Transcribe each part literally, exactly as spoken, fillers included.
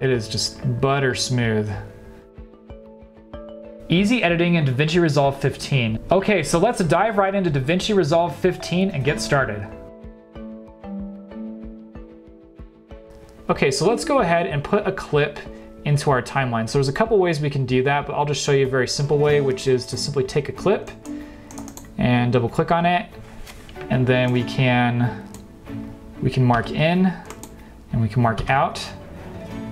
It is just butter smooth. Easy editing in DaVinci Resolve fifteen. Okay, so let's dive right into DaVinci Resolve fifteen and get started. Okay, so let's go ahead and put a clip into our timeline. So there's a couple ways we can do that, but I'll just show you a very simple way, which is to simply take a clip and double click on it. And then we can, we can mark in and we can mark out,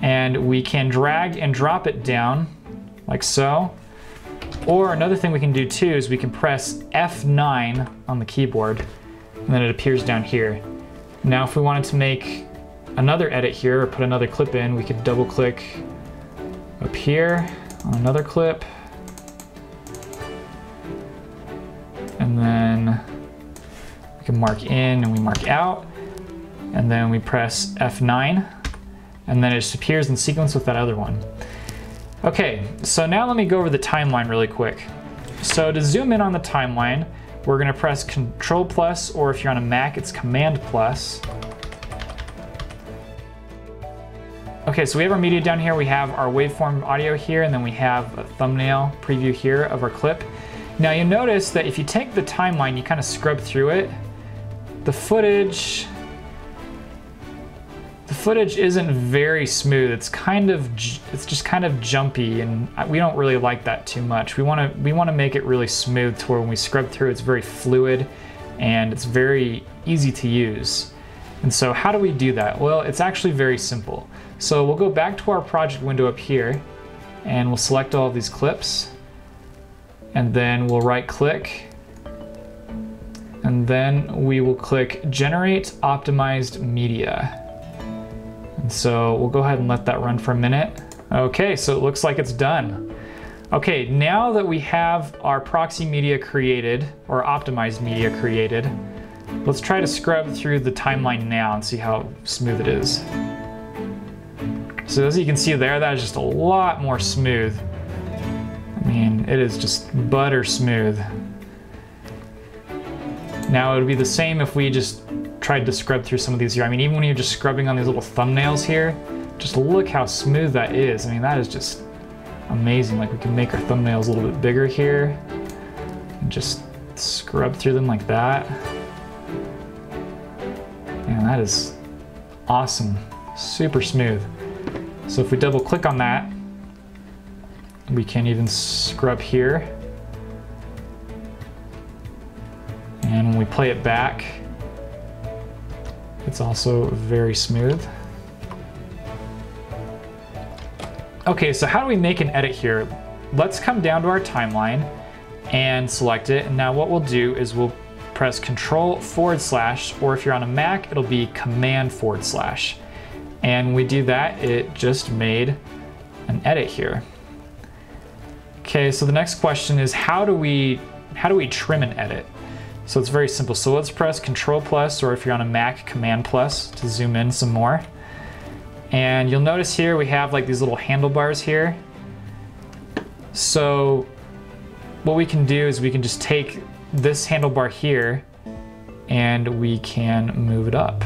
and we can drag and drop it down like so. Or another thing we can do too is we can press F nine on the keyboard and then it appears down here. Now, if we wanted to make another edit here or put another clip in, we could double click up here on another clip and then we can mark in and we mark out, and then we press F nine and then it just appears in sequence with that other one. Okay, so now let me go over the timeline really quick. So to zoom in on the timeline, we're gonna press Control plus, or if you're on a Mac it's Command plus. Okay, so we have our media down here, we have our waveform audio here, and then we have a thumbnail preview here of our clip. Now you notice that if you take the timeline, you kind of scrub through it, the footage, the footage isn't very smooth. It's kind of, it's just kind of jumpy, and we don't really like that too much. We want to, we want to make it really smooth to where when we scrub through, it's very fluid and it's very easy to use. And so how do we do that? Well, it's actually very simple. So we'll go back to our project window up here and we'll select all of these clips, and then we'll right click, and then we will click Generate Optimized Media. And so we'll go ahead and let that run for a minute. Okay, so it looks like it's done. Okay, now that we have our proxy media created, or optimized media created, let's try to scrub through the timeline now and see how smooth it is. So as you can see there, that is just a lot more smooth. I mean, it is just butter smooth. Now it would be the same if we just tried to scrub through some of these here. I mean, even when you're just scrubbing on these little thumbnails here, just look how smooth that is. I mean, that is just amazing. Like, we can make our thumbnails a little bit bigger here and just scrub through them like that. Man, that is awesome, super smooth. So if we double click on that, we can even scrub here. And when we play it back, it's also very smooth. Okay, so how do we make an edit here? Let's come down to our timeline and select it. And now what we'll do is we'll press Control forward slash, or if you're on a Mac, it'll be Command forward slash. And when we do that, it just made an edit here. Okay, so the next question is how do we how do we trim an edit? So it's very simple. So let's press Control plus, or if you're on a Mac, Command plus to zoom in some more. And you'll notice here we have like these little handlebars here. So what we can do is we can just take this handlebar here and we can move it up.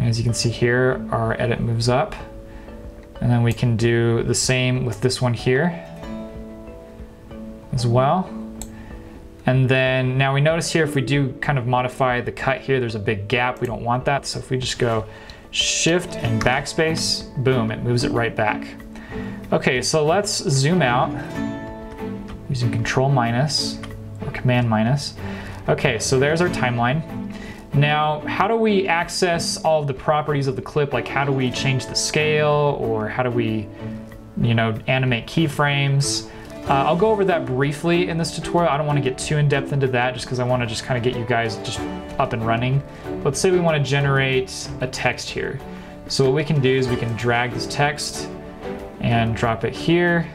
And as you can see here, our edit moves up. And then we can do the same with this one here as well. And then now we notice here, if we do kind of modify the cut here, there's a big gap. We don't want that. So if we just go Shift and Backspace, boom, it moves it right back. Okay, so let's zoom out using Control minus or Command minus. Okay, so there's our timeline. Now, how do we access all of the properties of the clip? Like, how do we change the scale, or how do we, you know, animate keyframes? Uh, I'll go over that briefly in this tutorial. I don't want to get too in depth into that just because I want to just kind of get you guys just up and running. Let's say we want to generate a text here. So what we can do is we can drag this text and drop it here.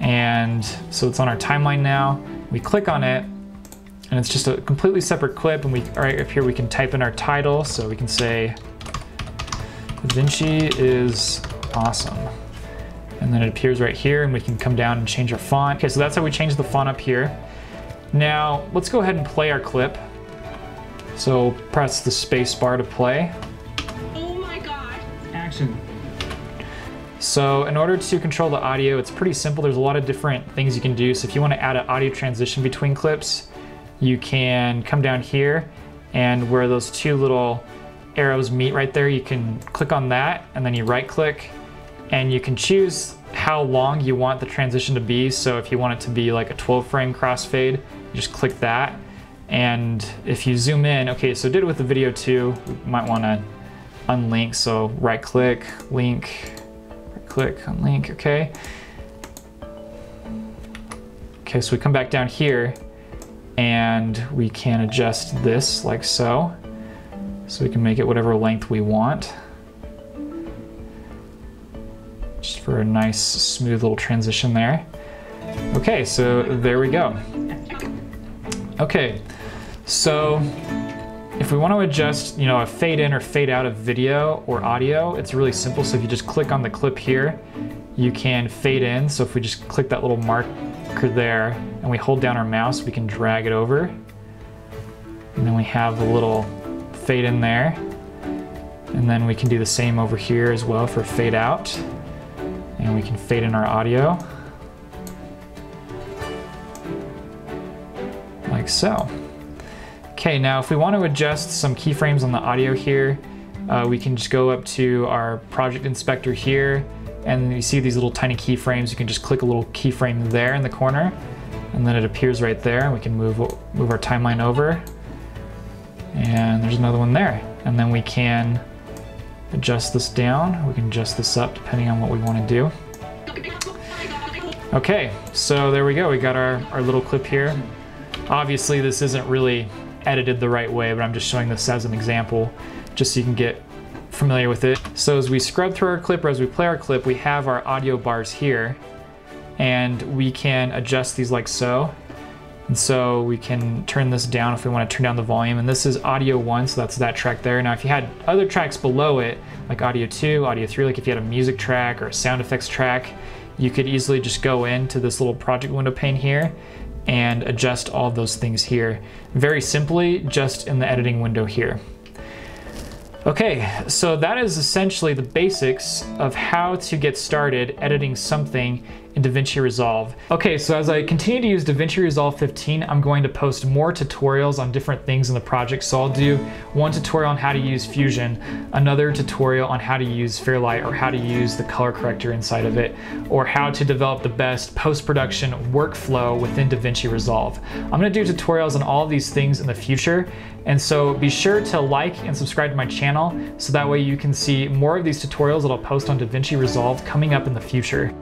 And so it's on our timeline now. We click on it and it's just a completely separate clip, and we, right up here we can type in our title. So we can say, DaVinci is awesome. And then it appears right here, and we can come down and change our font. Okay, so that's how we change the font up here. Now, let's go ahead and play our clip. So press the space bar to play. Oh my God. Action. So in order to control the audio, it's pretty simple. There's a lot of different things you can do. So if you want to add an audio transition between clips, you can come down here, and where those two little arrows meet right there, you can click on that, and then you right click, and you can choose how long you want the transition to be. So if you want it to be like a twelve frame crossfade, you just click that. And if you zoom in, okay, so did it with the video too, we might want to unlink. So right click, link, right click, unlink, okay. Okay, so we come back down here and we can adjust this like so. So we can make it whatever length we want. Just for a nice smooth little transition there. Okay, so there we go. Okay, so if we want to adjust, you know, a fade in or fade out of video or audio, it's really simple. So if you just click on the clip here, you can fade in. So if we just click that little marker there and we hold down our mouse, we can drag it over. And then we have a little fade in there. And then we can do the same over here as well for fade out. And we can fade in our audio. Like so. Okay, now if we want to adjust some keyframes on the audio here, uh, we can just go up to our project inspector here, and you see these little tiny keyframes. You can just click a little keyframe there in the corner, and then it appears right there, and we can move, move our timeline over. And there's another one there. And then we can adjust this down. We can adjust this up depending on what we want to do. Okay, so there we go. We got our, our little clip here. Obviously, this isn't really edited the right way, but I'm just showing this as an example, just so you can get familiar with it. So as we scrub through our clip or as we play our clip, we have our audio bars here, and we can adjust these like so. And so we can turn this down if we want to turn down the volume. And this is audio one, so that's that track there. Now, if you had other tracks below it, like audio two, audio three, like if you had a music track or a sound effects track, you could easily just go into this little project window pane here and adjust all of those things here very simply, just in the editing window here. Okay, so that is essentially the basics of how to get started editing something in DaVinci Resolve. Okay, so as I continue to use DaVinci Resolve fifteen, I'm going to post more tutorials on different things in the project. So I'll do one tutorial on how to use Fusion, another tutorial on how to use Fairlight or how to use the color corrector inside of it, or how to develop the best post-production workflow within DaVinci Resolve. I'm gonna do tutorials on all of these things in the future. And so be sure to like and subscribe to my channel so that way you can see more of these tutorials that I'll post on DaVinci Resolve coming up in the future.